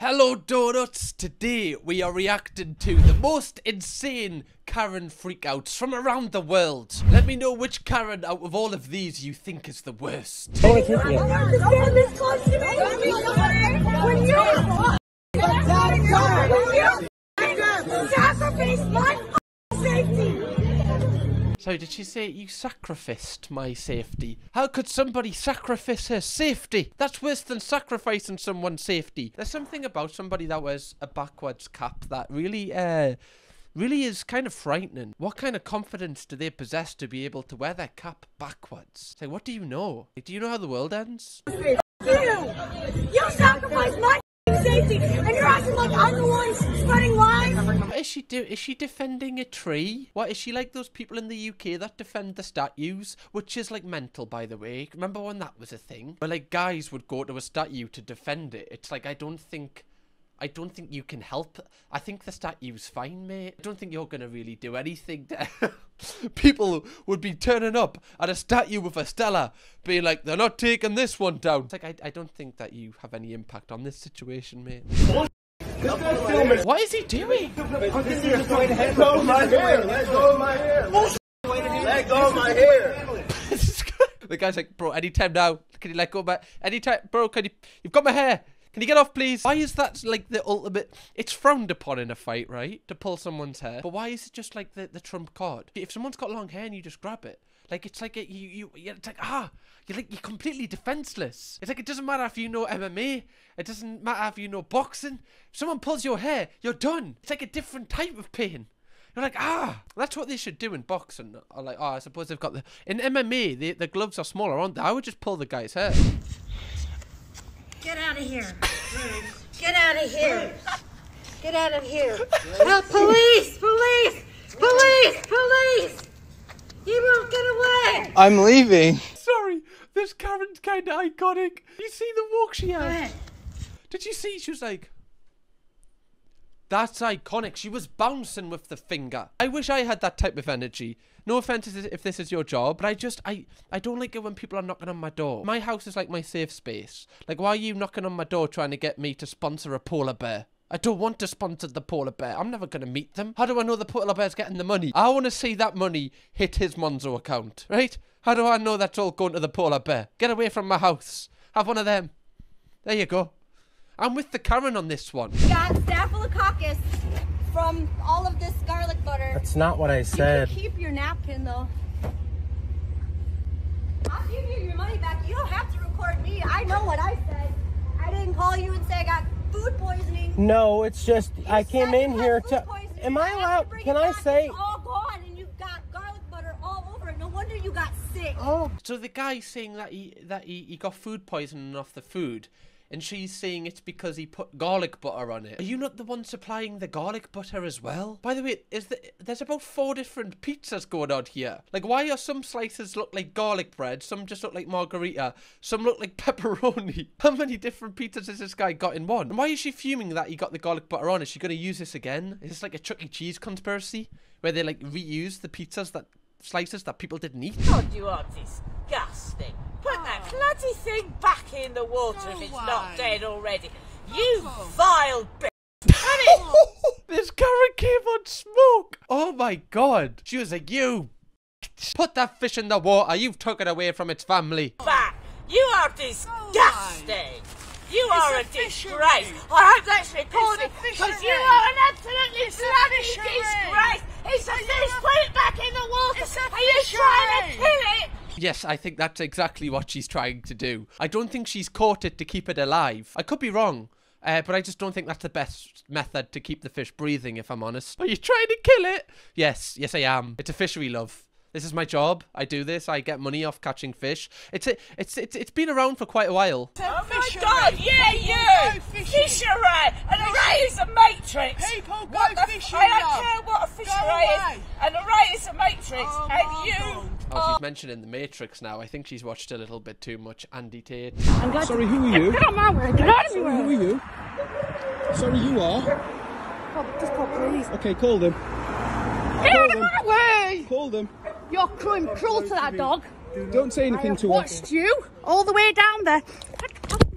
Hello Donuts, today we are reacting to the most insane Karen freakouts from around the world. Let me know which Karen out of all of these you think is the worst. So did she say you sacrificed my safety? How could somebody sacrifice her safety? That's worse than sacrificing someone's safety. There's something about somebody that wears a backwards cap that really, really is kind of frightening. What kind of confidence do they possess to be able to wear their cap backwards? It's like, what do you know? Like, do you know how the world ends? You sacrificed my safety, and you're acting like I'm the one spreading lies. What is she doing? Is she defending a tree? What is she like those people in the UK that defend the statues? Which is like mental, by the way. Remember when that was a thing? Where like guys would go to a statue to defend it. It's like, I don't think you can help. I think the statue's fine, mate. I don't think you're gonna really do anything to... People would be turning up at a statue with a Stella, being like, they're not taking this one down. It's like, I don't think that you have any impact on this situation, mate. What is he doing? Let go of my hair! Let go of my hair! Let go of my hair! The guy's like, bro, anytime now, can you let go of my... Anytime, bro, can you... You've got my hair! Can you get off, please? Why is that like the ultimate... It's frowned upon in a fight, right? To pull someone's hair. But why is it just like the trump card? If someone's got long hair and you just grab it, like, it's like, it's like, you're completely defenseless. It's like, it doesn't matter if you know MMA. It doesn't matter if you know boxing. If someone pulls your hair, you're done. It's like a different type of pain. You're like, that's what they should do in boxing. Or like, I suppose they've got the... In MMA, the gloves are smaller, aren't they? I would just pull the guy's hair. Get out of here. Get out of here. Get out of here. Oh, police! Police! Police! Police! You won't get away! I'm leaving. Sorry, this Karen's kind of iconic. You see the walk she had? Did you see? She was like... That's iconic. She was bouncing with the finger. I wish I had that type of energy. No offense if this is your job, but I don't like it when people are knocking on my door. My house is like my safe space. Like, why are you knocking on my door trying to get me to sponsor a polar bear? I don't want to sponsor the polar bear. I'm never going to meet them. How do I know the polar bear's getting the money? I want to see that money hit his Monzo account, right? How do I know that's all going to the polar bear? Get away from my house. Have one of them. There you go. I'm with the Karen on this one. You got staphylococcus from all of this garlic butter. That's not what I said. You can keep your napkin, though. I'll give you your money back. You don't have to record me. I know what I said. I didn't call you and say I got food poisoning. No, it's just I came in here to... Am I allowed... Can I say... It's all gone, and you've got garlic butter all over it. No wonder you got sick. Oh. So the guy's saying that he got food poisoning off the food. And she's saying it's because he put garlic butter on it. Are you not the one supplying the garlic butter as well? By the way, there's about 4 different pizzas going on here. Like, why are some slices look like garlic bread? Some just look like margarita. Some look like pepperoni. How many different pizzas has this guy got in one? And why is she fuming that he got the garlic butter on? Is she going to use this again? Is this like a Chuck E. Cheese conspiracy? Where they, like, reuse the pizzas that... slices that people didn't eat? God, you are disgusting. Put that bloody thing back in the water if it's not dead already. You vile bitch. This Karen came on smoke. Oh my God. She was like, you bitch. Put that fish in the water. You've took it away from its family. Back. You are disgusting. You are a disgrace. I hope that's recorded because you are an absolutely slavish disgrace. It's a fish. Put it back in the water. Are you trying to kill it? Yes, I think that's exactly what she's trying to do. I don't think she's caught it to keep it alive. I could be wrong, but I just don't think that's the best method to keep the fish breathing, if I'm honest. Are you trying to kill it? Yes, yes I am. It's a fishery, love. This is my job. I do this. I get money off catching fish. It's been around for quite a while. Oh my God! Yeah, you! Fishery! An array is a matrix! People go fishing! I don't care what a fishery is! An array is a matrix! And you... Oh, she's mentioning the Matrix now. I think she's watched a little bit too much Andy Tate. Sorry, who are you? Get out of my way! Get out of my way! Who are you? Sorry, you are? Just call police. Okay, call them. Get out of my way! Call them. You're cruel to that dog. Don't say anything to us. I watched you all the way down there.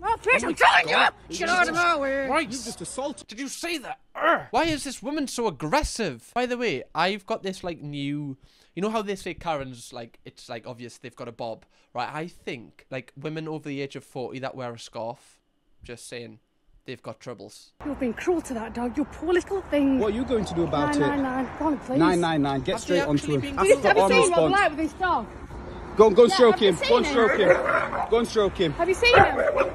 Oh, Chris, I'm telling you! Get out of my way! Right, you just assaulted. Did you say that? Urgh. Why is this woman so aggressive? By the way, I've got this, like, new... You know how they say Karen's, like, it's, like, obvious they've got a bob? Right, I think, like, women over the age of 40 that wear a scarf, just saying, they've got troubles. You've been cruel to that dog, you poor little thing. What are you going to do about it? 999, go on, please. 999, get straight onto him. Have you seen what I'm like with this dog? Go and stroke him. Go and stroke him. Go and stroke him. Have you seen him?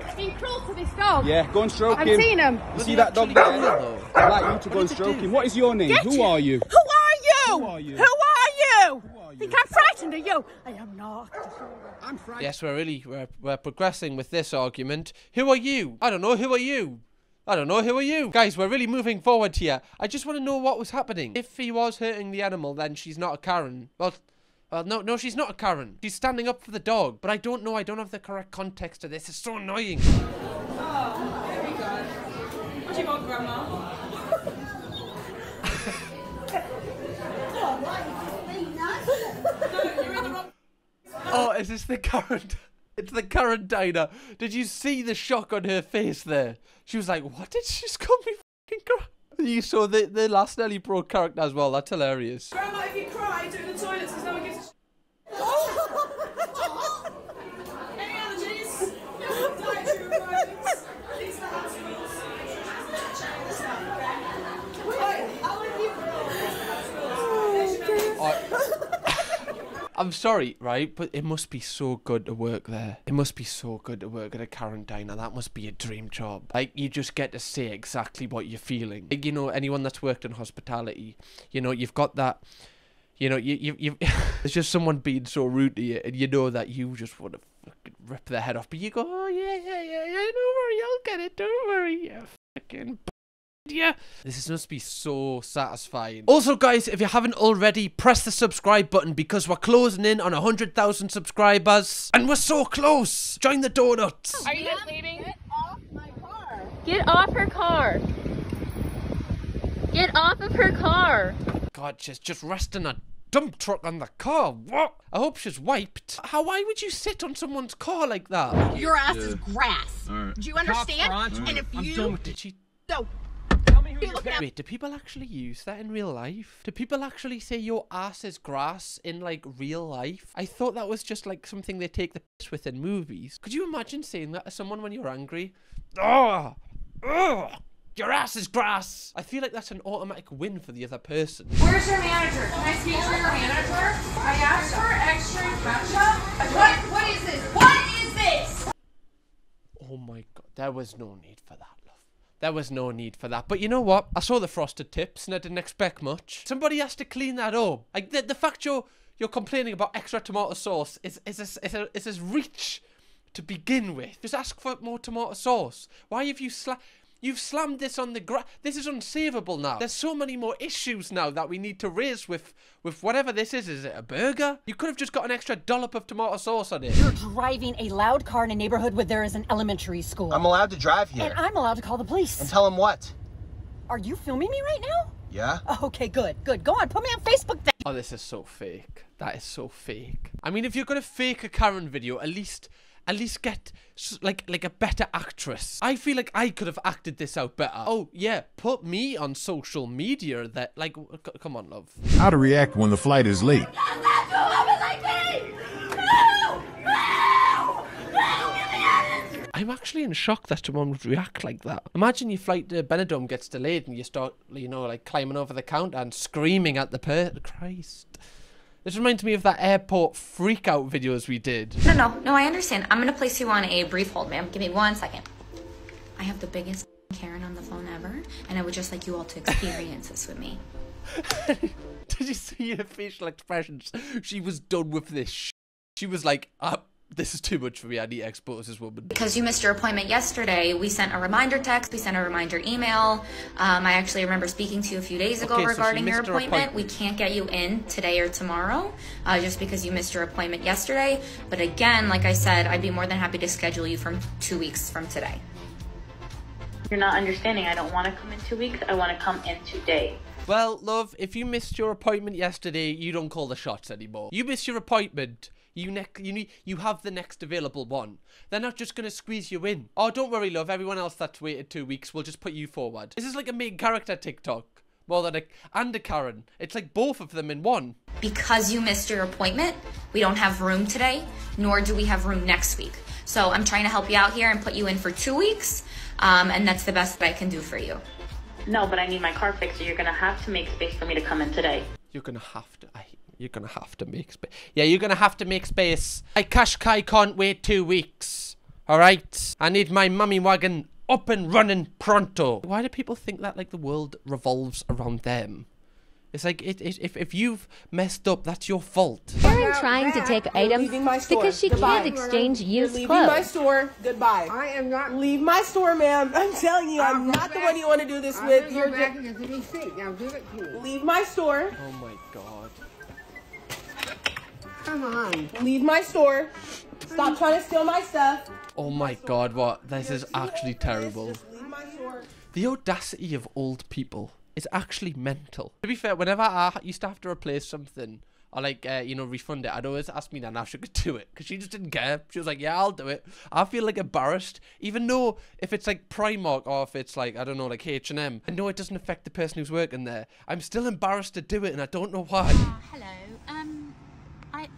He's been cruel to this dog. Yeah, go and stroke him. I've seen him. You see that dog there? I'd like you to go and stroke him. What is your name? Who are you? Who are you? Who are you? Think I'm frightened of you? I am not. I'm frightened. Yes, we're progressing with this argument. Who are you? I don't know. Who are you? I don't know, who are you? Guys, we're really moving forward here. I just want to know what was happening. If he was hurting the animal, then she's not a Karen. Well... no, she's not a Karen. She's standing up for the dog. But I don't know. I don't have the correct context to this. It's so annoying. Oh, there we go. What do you want, Grandma? Oh, is this the current? It's the current diner. Did you see the shock on her face there? She was like, what did she just call me f***ing Grandma? You saw the last Nelly Bro character as well. That's hilarious. Grandma, if you cry, do it in the toilets because no one gives a oh. Any allergies? Dietary requirements? These are the house rules. I'm sorry, right? But it must be so good to work there. It must be so good to work at a Karen diner. That must be a dream job. Like, you just get to say exactly what you're feeling. Like, you know, anyone that's worked in hospitality, you know, you've got that... You know, you it's just someone being so rude to you, and you know that you just want to fucking rip their head off. But you go, oh, yeah, don't worry, I'll get it, don't worry, you fucking... Yeah, this must be so satisfying. Also, guys, if you haven't already, press the subscribe button because we're closing in on 100,000 subscribers, and we're so close. Join the donuts. Are you guys leaving? Get off my car. Get off her car. Get off of her car. God, she's just resting a dump truck on the car. What? I hope she's wiped. Why would you sit on someone's car like that? Your ass is grass. Right. Do you understand? Right. And if I'm you done with it. No. Wait, do people actually use that in real life? Do people actually say your ass is grass in, like, real life? I thought that was just, like, something they take the piss with in movies. Could you imagine saying that to someone when you're angry? Oh! Oh! Your ass is grass! I feel like that's an automatic win for the other person. Where's your manager? Can I speak to your manager? I asked for extra ketchup. What is this? What is this? Oh my god, there was no need for that. There was no need for that. But you know what? I saw the frosted tips and I didn't expect much. Somebody has to clean that up. Like, the fact you're complaining about extra tomato sauce is a reach to begin with. Just ask for more tomato sauce. Why have you slammed this on the grass? This is unsavable now. There's so many more issues now that we need to raise with whatever this is. Is it a burger? You could have just got an extra dollop of tomato sauce on it. You're driving a loud car in a neighborhood where there is an elementary school. I'm allowed to drive here. And I'm allowed to call the police. And tell them what? Are you filming me right now? Yeah. Okay, good, good. Go on, put me on Facebook then. Oh, this is so fake. That is so fake. I mean, if you're going to fake a Karen video, at least get, like a better actress. I feel like I could have acted this out better. Oh, yeah, put me on social media that, like, come on, love. How to react when the flight is late. I'm actually in shock that someone would react like that. Imagine your flight to Benidorm gets delayed and you start, you know, like, climbing over the counter and screaming at the person. Christ. This reminds me of that airport freakout videos we did. No, I understand. I'm gonna place you on a brief hold, ma'am. Give me 1 second. I have the biggest Karen on the phone ever, and I would just like you all to experience this with me. Did you see her facial expressions? She was done with this sh**. She was like, this is too much for me. I need to expose this woman. Because you missed your appointment yesterday, we sent a reminder text, we sent a reminder email. I actually remember speaking to you a few days ago regarding your appointment. We can't get you in today or tomorrow just because you missed your appointment yesterday. But again, like I said, I'd be more than happy to schedule you from 2 weeks from today. You're not understanding. I don't want to come in 2 weeks. I want to come in today. Well, love, if you missed your appointment yesterday, you don't call the shots anymore. You missed your appointment. You have the next available one. They're not just gonna squeeze you in. Oh, don't worry, love. Everyone else that's waited 2 weeks, we'll just put you forward. This is like a main character TikTok, more than a Karen. It's like both of them in one. Because you missed your appointment, we don't have room today, nor do we have room next week. So I'm trying to help you out here and put you in for 2 weeks, and that's the best that I can do for you. No, but I need my car fixed, so you're gonna have to make space for me to come in today. You're gonna have to. You're gonna have to make space. Yeah, you're gonna have to make space. I Kashkai can't wait 2 weeks. All right, I need my mummy wagon up and running pronto. Why do people think that like the world revolves around them? It's like if you've messed up, that's your fault. Karen trying to take items because she can't exchange used clothes. Leaving my store. Goodbye. I am not leave my store, ma'am. I'm telling you, I'm not the one you want to do this with. You're back in the CDC. Now give it to me. Leave my store. Oh my God. Come on. Leave my store. Stop trying to steal my stuff. Oh my God, what? This is actually terrible. The audacity of old people is actually mental. To be fair, whenever I used to have to replace something or like, you know, refund it, I'd always ask me Nan if she could do it because she just didn't care. She was like, yeah, I'll do it. I feel like embarrassed, even though if it's like Primark or if it's like, I don't know, like H&M, I know it doesn't affect the person who's working there. I'm still embarrassed to do it and I don't know why. Hello.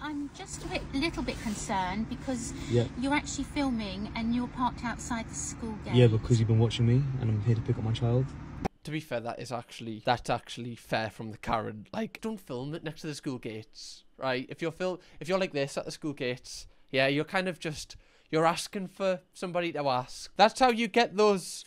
I'm just a little bit concerned because you're actually filming and you're parked outside the school gate. Yeah, because you've been watching me and I'm here to pick up my child. To be fair, that's actually fair from the Karen. Like, don't film it next to the school gates, right? If you're like this at the school gates, yeah, you're kind of just, you're asking for somebody to ask. That's how you get those,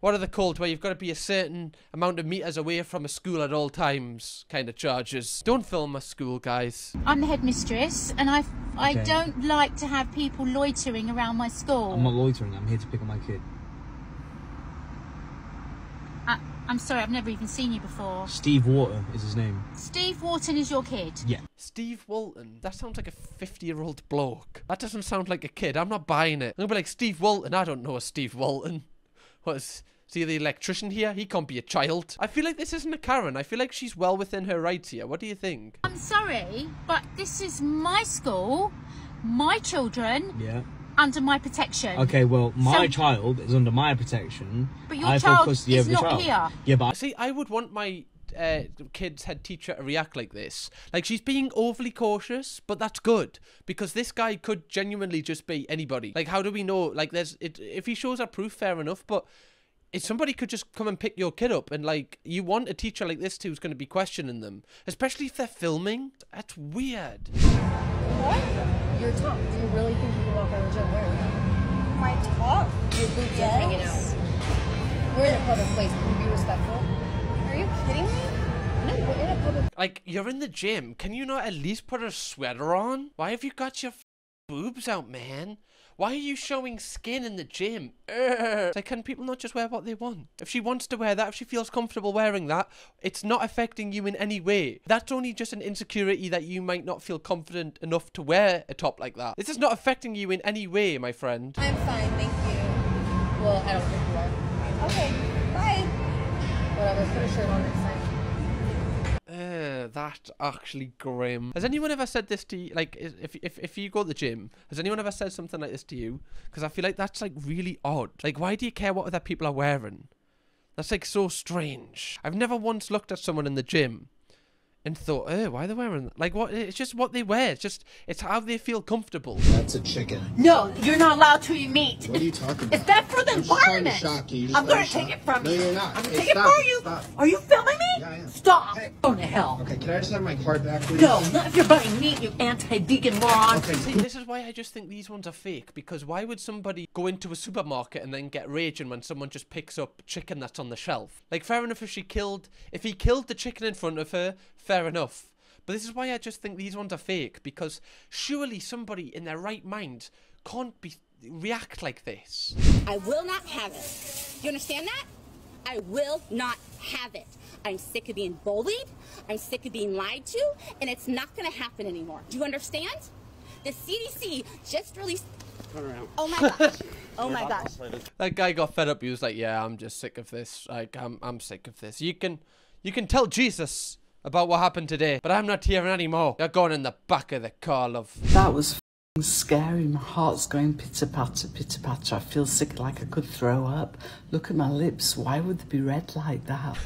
what are they called, where you've got to be a certain amount of meters away from a school at all times kind of charges. Don't film a school, guys. I'm the headmistress, and I don't like to have people loitering around my school. I'm not loitering, I'm here to pick up my kid. I'm sorry, I've never even seen you before. Steve Walton is his name. Steve Walton is your kid? Yeah. Steve Walton? That sounds like a 50-year-old bloke. That doesn't sound like a kid, I'm not buying it. I'm gonna be like, Steve Walton? I don't know a Steve Walton. What is... See the electrician here? He can't be a child. I feel like this isn't a Karen. I feel like she's well within her rights here. What do you think? I'm sorry, but this is my school, my children, under my protection. Okay, well, my child is under my protection. But your child is not here. Yeah, but see, I would want my kid's head teacher to react like this. Like, she's being overly cautious, but that's good because this guy could genuinely just be anybody. Like, how do we know? Like, if he shows our proof, fair enough, but if somebody could just come and pick your kid up and, like, you want a teacher like this who's going to be questioning them, especially if they're filming. That's weird. What? Your top. Do you really think you can walk around the gym wearing that? My top? Your boots are hanging out. We're in a public place. Can you be respectful? Are you kidding me? No, we're in a public... Like, you're in the gym. Can you not at least put a sweater on? Why have you got your boobs out, man? Why are you showing skin in the gym? Like, can people not just wear what they want? If she wants to wear that, if she feels comfortable wearing that, it's not affecting you in any way. That's only just an insecurity that you might not feel confident enough to wear a top like that. This is not affecting you in any way, my friend. I'm fine, thank you. Well, I don't think you are. Okay, bye. Whatever, put a shirt on next time. That's actually grim. Has anyone ever said this to you? Like, if you go to the gym, has anyone ever said something like this to you? Because I feel like that's, like, really odd. Like, why do you care what other people are wearing? That's, like, so strange. I've never once looked at someone in the gym and thought, oh, why are they wearing that? Like, what? It's just what they wear. It's how they feel comfortable. That's a chicken. No, you're not allowed to eat meat. What are you talking about? It's bad for the environment. I'm going to take it from you. No, you're not. I'm going to take it from you. Stop. Are you filming me? Yeah, I am. Stop. Hey. Go to hell. Okay, can I just have my card back, please? No, not if you're buying meat, you anti-vegan moron. Okay. See, this is why I just think these ones are fake, because why would somebody go into a supermarket and then get raging when someone just picks up chicken that's on the shelf? Like, fair enough if he killed the chicken in front of her, fair enough. But this is why I just think these ones are fake, because surely somebody in their right mind can't react like this. I will not have it. You understand that? I will not have it. I'm sick of being bullied. I'm sick of being lied to, and it's not going to happen anymore. Do you understand? The CDC just released... Turn around. Oh my gosh. Oh my gosh. That guy got fed up. He was like, yeah, I'm just sick of this. Like, I'm sick of this. You can tell Jesus... about what happened today, but I'm not hearing anymore. You're going in the back of the car, love. That was f***ing scary. My heart's going pitter-patter, pitter-patter. I feel sick like I could throw up. Look at my lips. Why would they be red like that?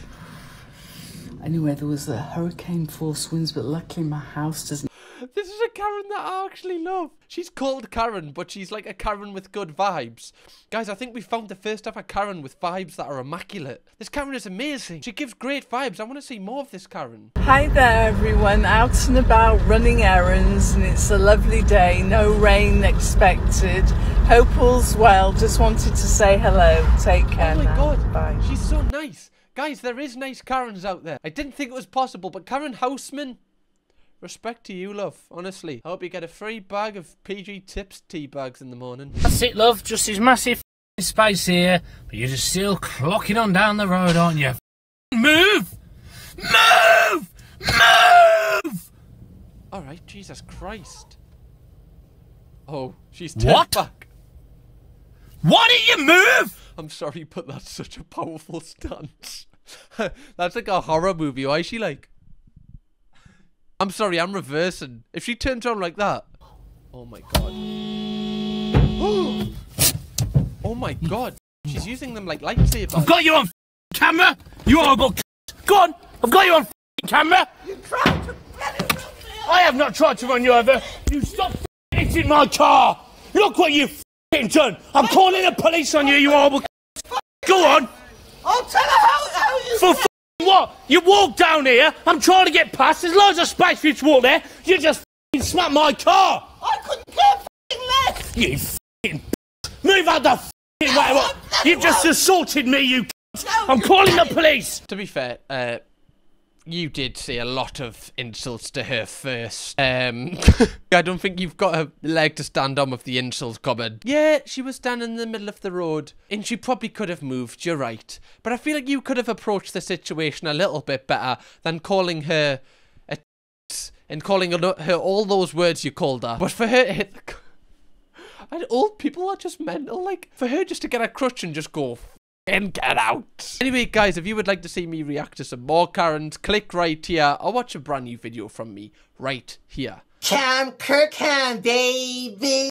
Anyway, there was a hurricane force winds, but luckily my house doesn't. This is a Karen that I actually love. She's called Karen, but she's like a Karen with good vibes. Guys, I think we found the first ever Karen with vibes that are immaculate. This Karen is amazing. She gives great vibes. I want to see more of this Karen. Hi there, everyone. Out and about running errands, and it's a lovely day. No rain expected. Hope all's well. Just wanted to say hello. Take care. Oh my God. Bye. She's so nice. Guys, there is nice Karens out there. I didn't think it was possible, but Karen Houseman... Respect to you, love. Honestly, I hope you get a free bag of PG Tips tea bags in the morning. That's it, love. Just this massive space here, but you're just still clocking on down the road, aren't you? Move! Move! Move! All right, Jesus Christ. Oh, she's tipped back. Why did you move? I'm sorry, but that's such a powerful stance. That's like a horror movie. Why is she like... I'm sorry, I'm reversing. If she turns on like that... Oh my God. Oh my God. She's using them like lightsabers. I've got you on camera, you horrible c***. Go on, I've got you on camera. You tried to bloody run me over. I have not tried to run you over. You stopped hitting my car. Look what you've done. I'm calling the police on you, you horrible c***. Go on. I'll tell her how you... For what? You walk down here, I'm trying to get past, there's loads of space for you to walk there, you just f***ing smacked my car! I couldn't care f***ing less! You f***ing move out the f***ing way! You just assaulted me, you c***! I'm calling the police! To be fair, you did say a lot of insults to her first. I don't think you've got a leg to stand on with the insults covered. Yeah, she was standing in the middle of the road and she probably could have moved, you're right. But I feel like you could have approached the situation a little bit better than calling her a t and calling her all those words you called her. But for her to hit the... And old people are just mental, like, for her just to get a crutch and just go... And get out. Anyway, guys, if you would like to see me react to some more Karens, click right here or watch a brand new video from me right here. Cam Kirkham, baby.